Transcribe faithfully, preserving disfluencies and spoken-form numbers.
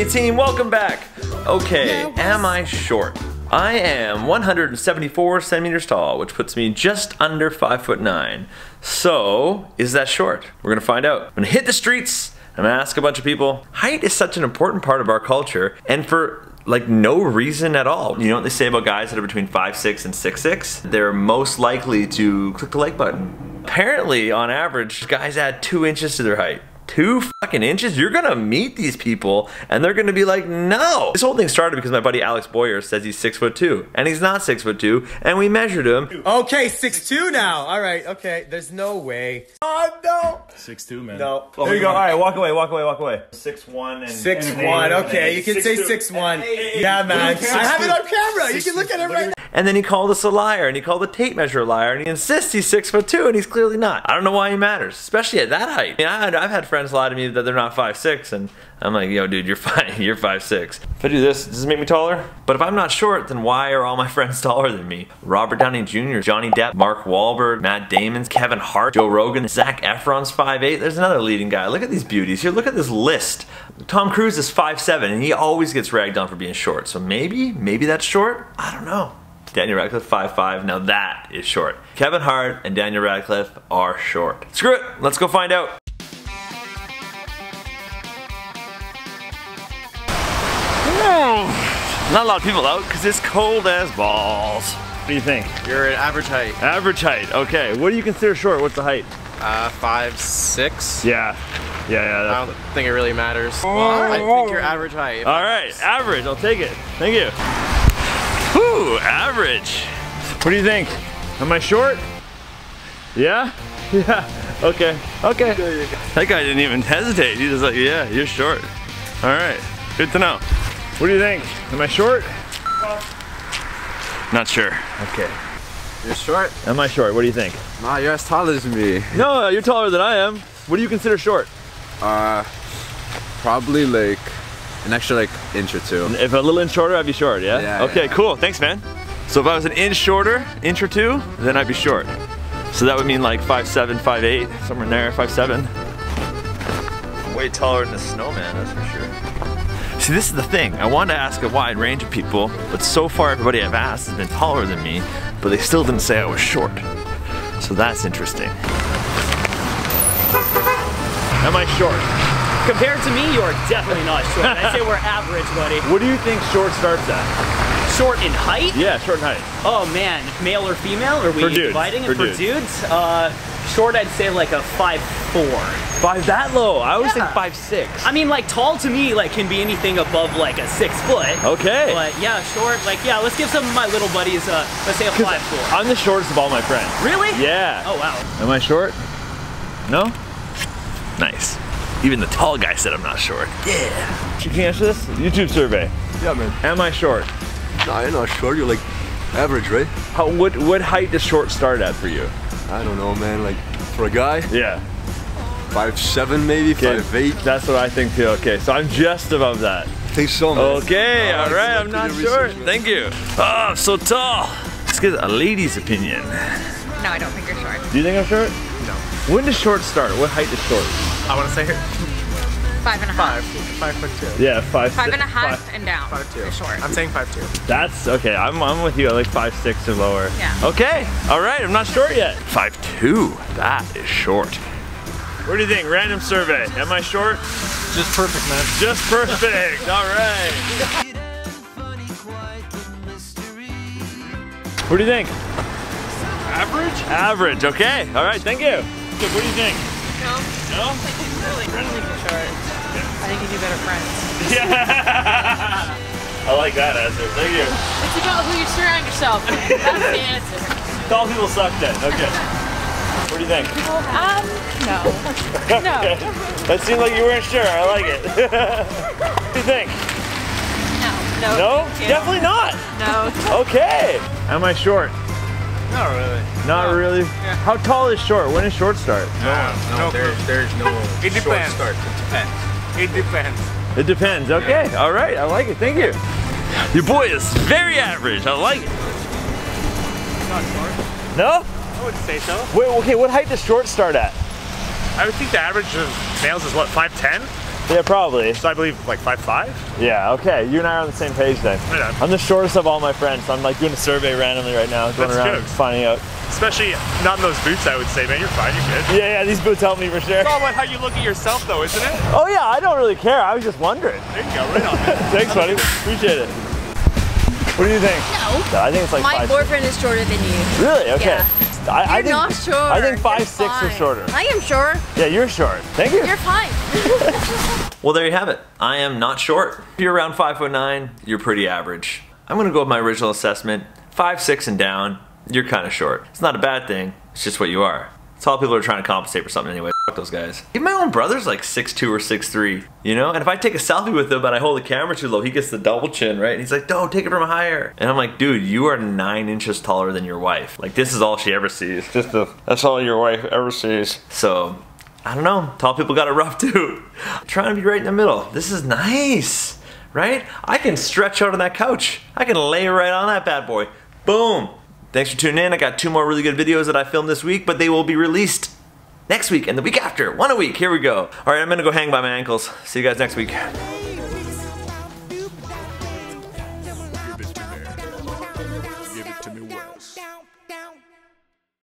Hey team, welcome back. Okay, am I short? I am one hundred seventy-four centimeters tall, which puts me just under five foot nine. So, is that short? We're gonna find out. I'm gonna hit the streets, I'm gonna ask a bunch of people. Height is such an important part of our culture, and for like no reason at all. You know what they say about guys that are between five six and six six? They're most likely to click the like button. Apparently, on average, guys add two inches to their height. Two fucking inches? You're gonna meet these people and they're gonna be like, no! This whole thing started because my buddy Alex Boyer says he's six foot two, and he's not six foot two, and we measured him. Okay, six two now. All right, okay. There's no way. Oh no. Six two, man. No. Oh, there you go. All right, walk away, walk away, walk away. Six one and six and one. Eight, okay, you can six, say two. Six one. Eight, eight. Yeah, man. Six, I have it on camera. Six, you can look at it right now. And then he called us a liar, and he called the tape measure a liar, and he insists he's six foot two, and he's clearly not. I don't know why he matters, especially at that height. I mean, I, I've had friends lie to me that they're not five six, and I'm like, yo, dude, you're five, you're five six. If I do this, does this make me taller? But if I'm not short, then why are all my friends taller than me? Robert Downey Junior, Johnny Depp, Mark Wahlberg, Matt Damon, Kevin Hart, Joe Rogan, Zac Efron's five eight. There's another leading guy. Look at these beauties here. Look at this list. Tom Cruise is five seven, and he always gets ragged on for being short. So maybe, maybe that's short? I don't know. Daniel Radcliffe, five five, now that is short. Kevin Hart and Daniel Radcliffe are short. Screw it, let's go find out. Not a lot of people out, because it's cold as balls. What do you think? You're at average height. Average height, okay. What do you consider short? What's the height? Uh, five six. Yeah. Yeah, yeah. That's I don't it. think it really matters. Oh. Well, I think you're average height. All right, average, I'll take it. Thank you. Whew, average. What do you think? Am I short? Yeah? Yeah. Okay. Okay. That guy didn't even hesitate. He was like, yeah, you're short. All right. Good to know. What do you think? Am I short? Not sure. Okay. You're short? Am I short? What do you think? Nah, you're as tall as me. No, you're taller than I am. What do you consider short? Uh, probably like... an extra like inch or two. If a little inch shorter, I'd be short, yeah? Yeah, okay, yeah. Cool, thanks man. So if I was an inch shorter, inch or two, then I'd be short. So that would mean like five seven, five eight, somewhere in there, five seven. Way taller than a snowman, that's for sure. See, this is the thing. I wanted to ask a wide range of people, but so far everybody I've asked has been taller than me, but they still didn't say I was short. So that's interesting. Am I short? Compared to me, you're definitely not short. I'd say we're average, buddy. What do you think short starts at? Short in height? Yeah, short in height. Oh man, male or female? Are we dividing it for dudes? Uh, short, I'd say like a five four. Five that low? I always yeah. think five six. I mean, like tall to me, like can be anything above like a six foot. Okay. But yeah, short. Like yeah, let's give some of my little buddies. Uh, let's say a five four. I'm the shortest of all my friends. Really? Yeah. Oh wow. Am I short? No. Nice. Even the tall guy said I'm not short. Yeah. You can answer this? YouTube survey. Yeah, man. Am I short? No, you're not short. You're like average, right? How, what, what height does short start at for you? I don't know, man. Like, for a guy? Yeah. five seven maybe, five eight. That's what I think too. Okay, so I'm just above that. Thanks so much. Okay, all right. I'm not short. Thank you. Oh, I'm so tall. Let's get a lady's opinion. No, I don't think you're short. Do you think I'm short? No. When does short start? What height is short? I want to say here. Five and a half. Five. Five foot two. Yeah, five. Five and a half five, and down. Five two. Short. I'm saying five two. That's okay. I'm I'm with you. I like five six or lower. Yeah. Okay. All right. I'm not short yet. Five two. That is short. What do you think? Random survey. Am I short? Just perfect, man. Just perfect. All right. What do you think? Average. Average. Okay. All right. Thank you. What do you think? No. No? I think you're really short. I think you do better friends. Yeah. I like that answer. Thank you. It's about who you surround yourself with. That's the answer. Tall people suck then. Okay. What do you think? Um, no. No. Okay. That seemed like you weren't sure. I like it. What do you think? No. No? No? Definitely not. No. Okay. Am I short? Not really. Not no. really? Yeah. How tall is short? When does short start? No, no, no there's, there's no it short depends. start. It depends. It depends. It depends, okay. Yeah. All right, I like it, thank you. Your boy is very average, I like it. Not short. No? I wouldn't say so. Wait, okay, what height does short start at? I would think the average of males is what, five ten? Yeah, probably. So I believe like five five. Yeah. Okay. You and I are on the same page then. Yeah. I'm the shortest of all my friends. So I'm like doing a survey randomly right now, going That's around jokes. finding out. Especially not in those boots, I would say, man. You're fine. You're good. Yeah, yeah. These boots help me for sure. It's all about how you look at yourself, though, isn't it? Oh yeah. I don't really care. I was just wondering. There you go. Right on. Thanks, buddy. Appreciate it. What do you think? No. no I think it's like my five boyfriend six. is shorter than you. Really? Okay. Yeah. I, you're I think, not short. I think five, six is shorter. I am short. Yeah, you're short. Thank you. You're fine. Well, there you have it. I am not short. If you're around five foot nine, you're pretty average. I'm gonna go with my original assessment. Five, six and down, you're kind of short. It's not a bad thing. It's just what you are. It's all people are trying to compensate for something anyway. Fuck those guys. Even my own brother's like six two or six three, you know? And if I take a selfie with him and I hold the camera too low, he gets the double chin, right? And he's like, no, take it from higher. And I'm like, dude, you are nine inches taller than your wife. Like, this is all she ever sees. Just the, that's all your wife ever sees. So, I don't know. Tall people got it rough too. I'm trying to be right in the middle. This is nice, right? I can stretch out on that couch. I can lay right on that bad boy. Boom. Thanks for tuning in. I got two more really good videos that I filmed this week, but they will be released next week and the week after. One a week. Here we go. All right, I'm gonna go hang by my ankles. See you guys next week.